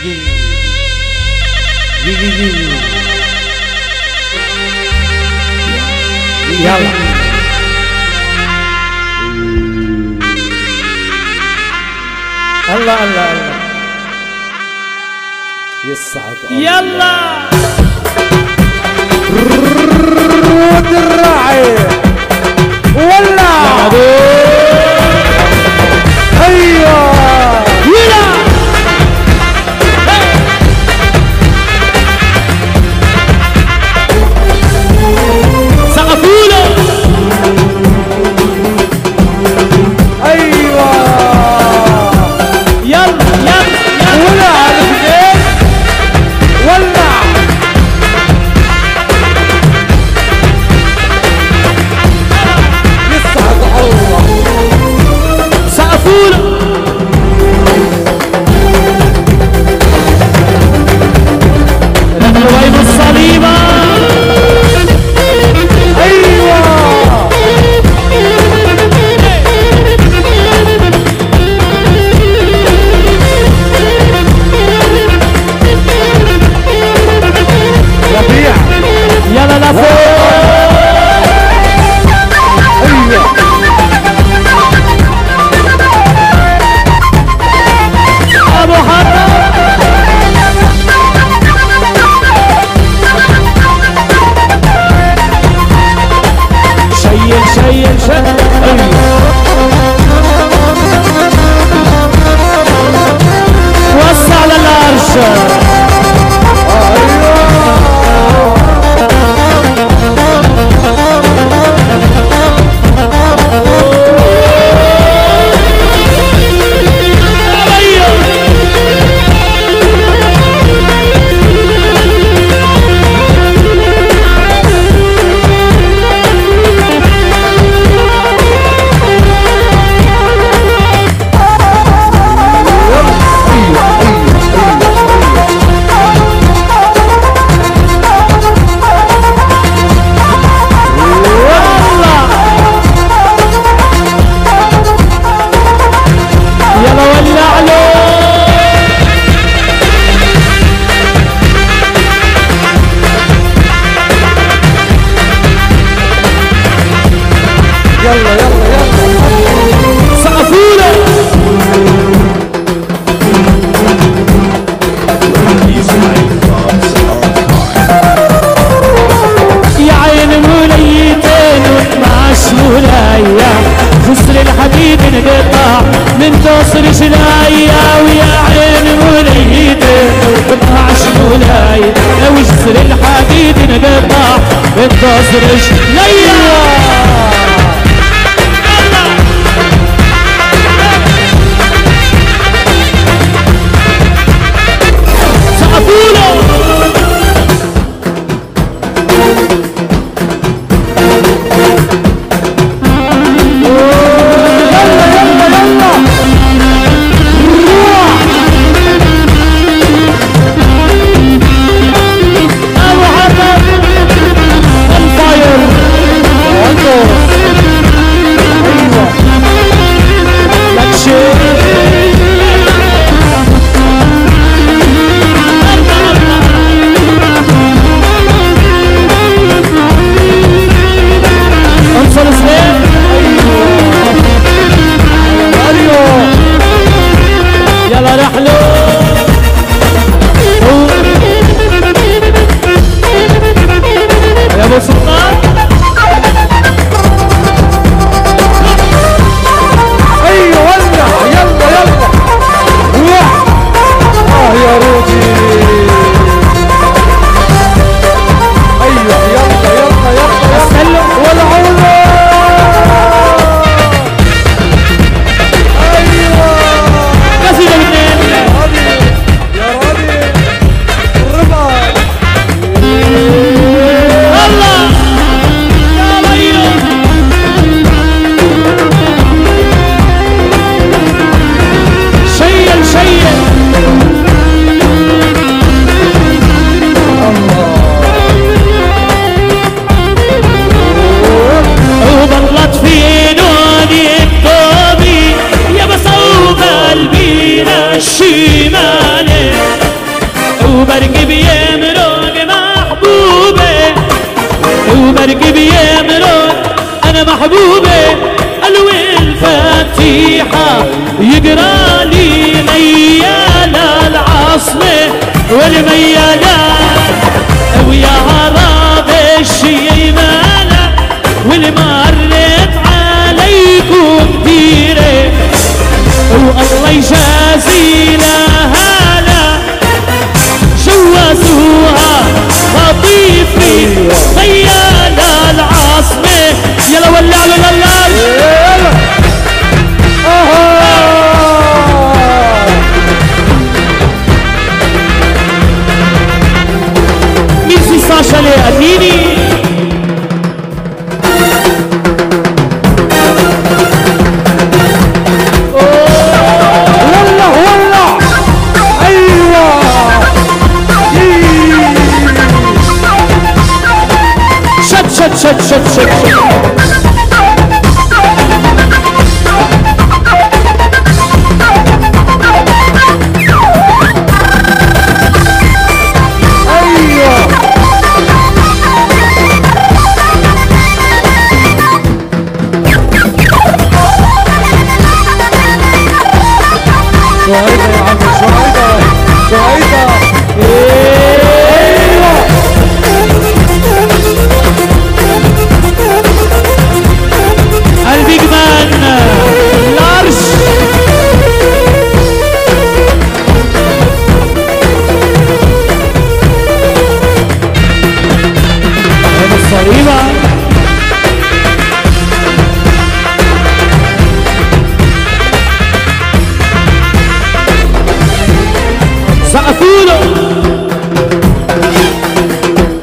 يلا الله الله الله يصعد يلا رود الراعي ولا هيا يلا سقفوله تقرالي ميالة العاصمة والميالة ويا غراب الشيمانة واللي مرت عليكم ديرة والله يجازي لها لا جوزوها لطيفي ميالة العاصمة يلا ولع له لله عشان يأتيني والله والله أيوة شد شد شد شد شد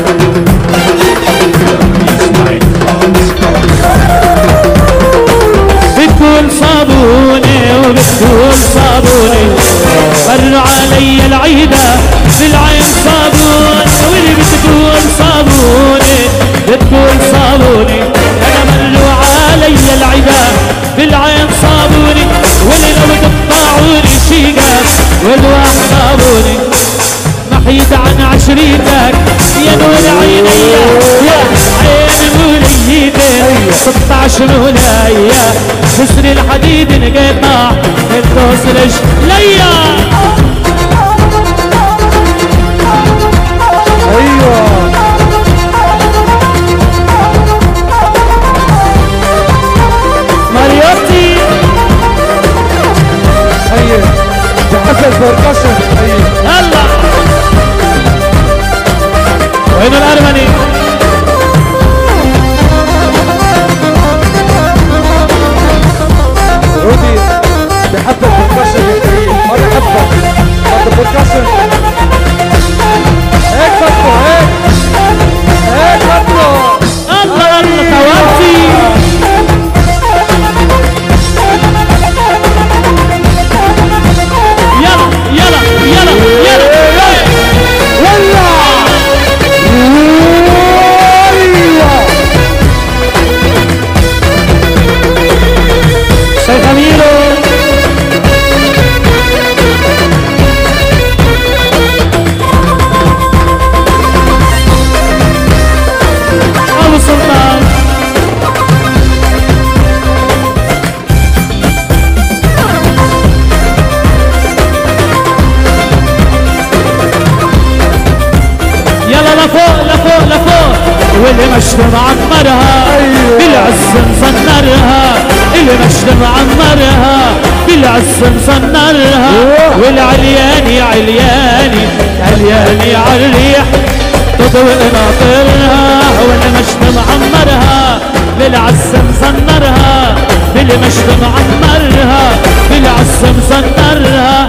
أيوة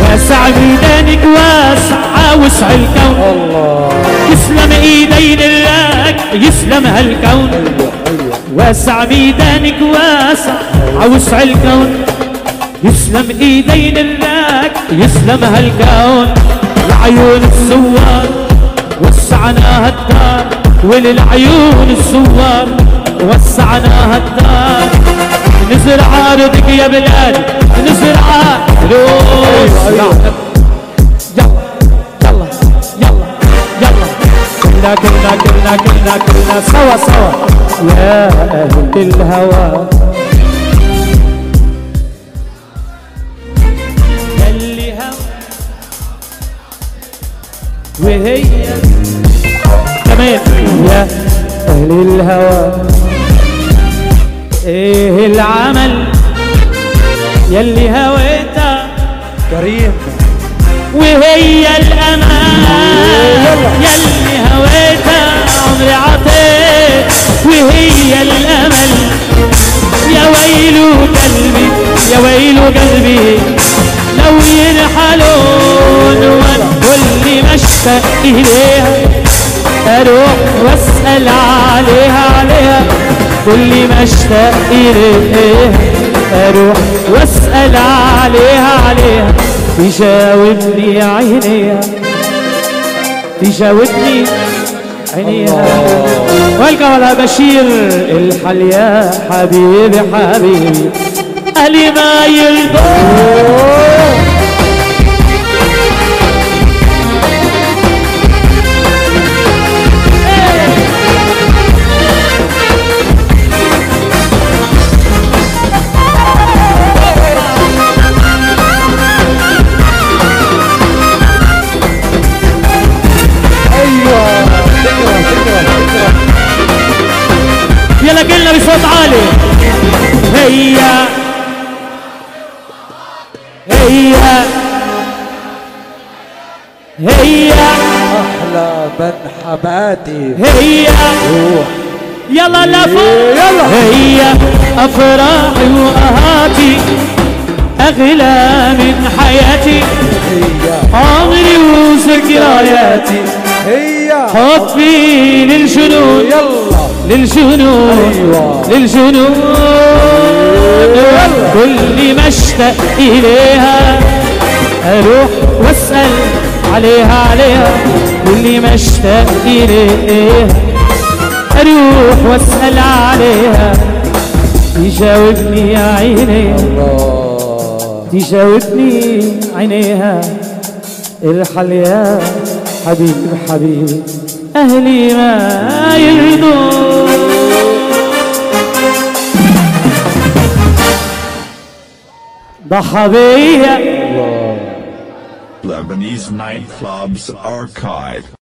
واسع ميداني يدك واسعة وسع الكون، يسلم ايدين لك يسلم هالكون، واسع ميدانك واسع وسع الكون، يسلم ايدين لك يسلم هالكون، لعيون الزوار وسعناها الدار، وللعيون الزوار وسعناها الدار، نزرع ارضك يا بلادي نزرع ارضك. كلنا كلنا كلنا كلنا كلنا سوا سوا يا أهل الهوى، يلي هم وهي كمان يا أهل الهوى، إيه العمل يلي هويتها كريم وهي الأمان، يلي هويتها عمري عطيت وهي الأمل، يا ويلو قلبي يا ويلو قلبي لو ينحلون، واللي ما اشتاق إليها أروح وأسأل عليها عليها، واللي ما اشتاق إليها أروح وأسأل عليها عليها، تجاوبني عينيها تجاوبني عينيها، والقى ولا بشير الحل يا حبيبي حبيبي قلي ما يلقوه، قلنا بصوت عالي هي هي هي أحلى من حماتي، هي يلا لفوق هي أفراحي وأهاتي، أغلى من حياتي عمري وذكرياتي، حبي للجنون للجنون للجنون، كل ما اشتاق إليها أروح وأسأل عليها عليها، كل ما اشتاق إليها أروح وأسأل عليها، تجاوبني عينيها تجاوبني عينيها، ارحل يا حبيبي حبيبي أهلي ما يرضون. ضحى بيا. Lebanese Nightclubs Archive.